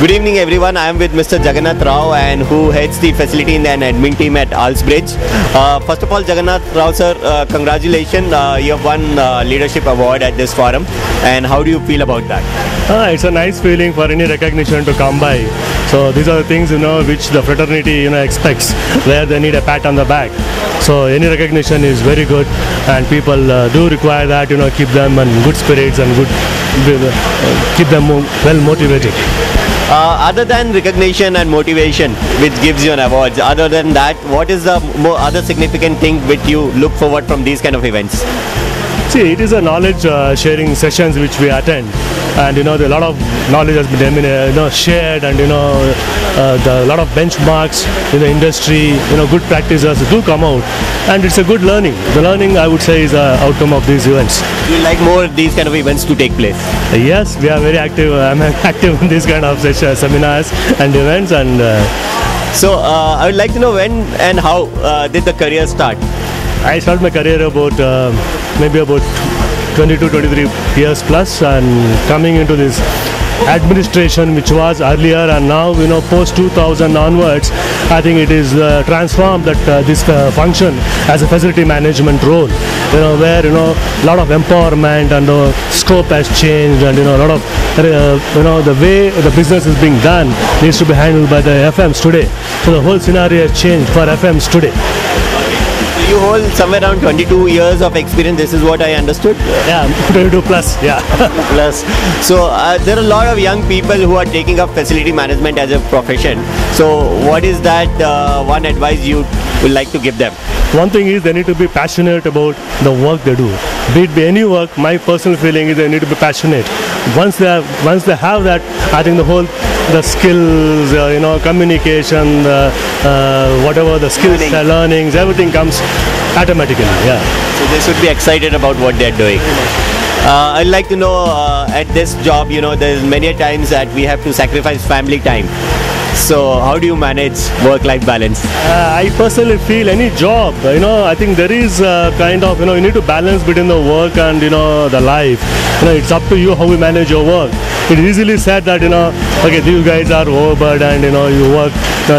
Good evening everyone, I am with Mr. Jagannath Rao and who heads the facility and admin team at Alsbridge. First of all, Jagannath Rao sir, congratulations, you have won leadership award at this forum, and how do you feel about that? It's a nice feeling for any recognition to come by. So these are the things which the fraternity expects, where they need a pat on the back. So any recognition is very good, and people do require that, keep them in good spirits and good, keep them well motivated. Other than recognition and motivation, which gives you an award, other than that, what is the other significant thing which you look forward from these kind of events? See, it is a knowledge sharing sessions which we attend, and a lot of knowledge has been shared, and a lot of benchmarks in the industry, good practices do come out, and it's a good learning. The learning, I would say, is the outcome of these events. Do you like more of these kind of events to take place? Yes, we are very active. I'm active in these kind of seminars and events, and so I would like to know when and how did the career start? I started my career about maybe about 22-23 years plus, and coming into this administration which was earlier, and now post 2000 onwards, I think it is transformed that this function as a facility management role, where a lot of empowerment and scope has changed, and a lot of the way the business is being done needs to be handled by the FMs today. So the whole scenario has changed for FMs today. You hold somewhere around 22 years of experience, this is what I understood? Yeah, 22 plus, yeah. Plus. So there are a lot of young people who are taking up facility management as a profession. So what is that one advice you would like to give them? One thing is they need to be passionate about the work they do. Be it any work, my personal feeling is they need to be passionate. Once they have that, I think the whole, the skills, communication, whatever the skills, the learnings, everything comes automatically. Yeah. So they should be excited about what they're doing. I'd like to know at this job, there's many times that we have to sacrifice family time. So how do you manage work-life balance? I personally feel any job, I think there is a kind of, you need to balance between the work and, the life. It's up to you how you manage your work. It's easily said that, okay, you guys are overburdened, you work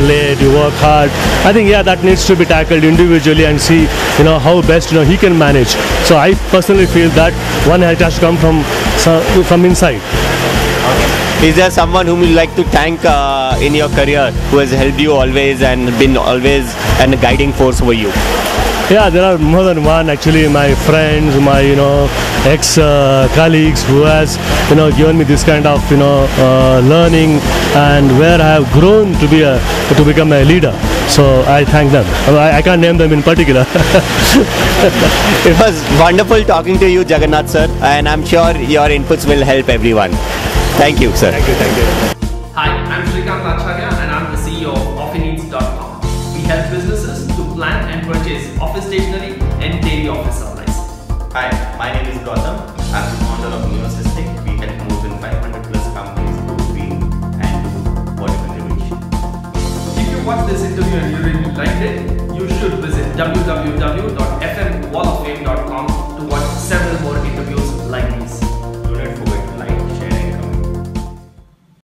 late, you work hard. I think, yeah, that needs to be tackled individually and see, how best, he can manage. So I personally feel that one has to come from inside. Is there someone whom you'd like to thank in your career, who has helped you always and been always a guiding force over you? Yeah, there are more than one actually. My friends, my ex-colleagues who has given me this kind of learning, and where I have grown to be become a leader. So I thank them. I can't name them in particular. It was wonderful talking to you, Jagannath sir, and I'm sure your inputs will help everyone. Thank you, sir. Thank you, thank you. Hi, I'm Shrikant Acharya, and I'm the CEO of OfficeNeeds.com. We help businesses to plan and purchase office stationery and daily office supplies. Hi, my name is Gautam. I'm the founder of NeoSysTek. We help more than 500 plus companies to be and do vertical innovation. If you watch this interview and you really liked it, you should visit www.fmwalloffame.com to watch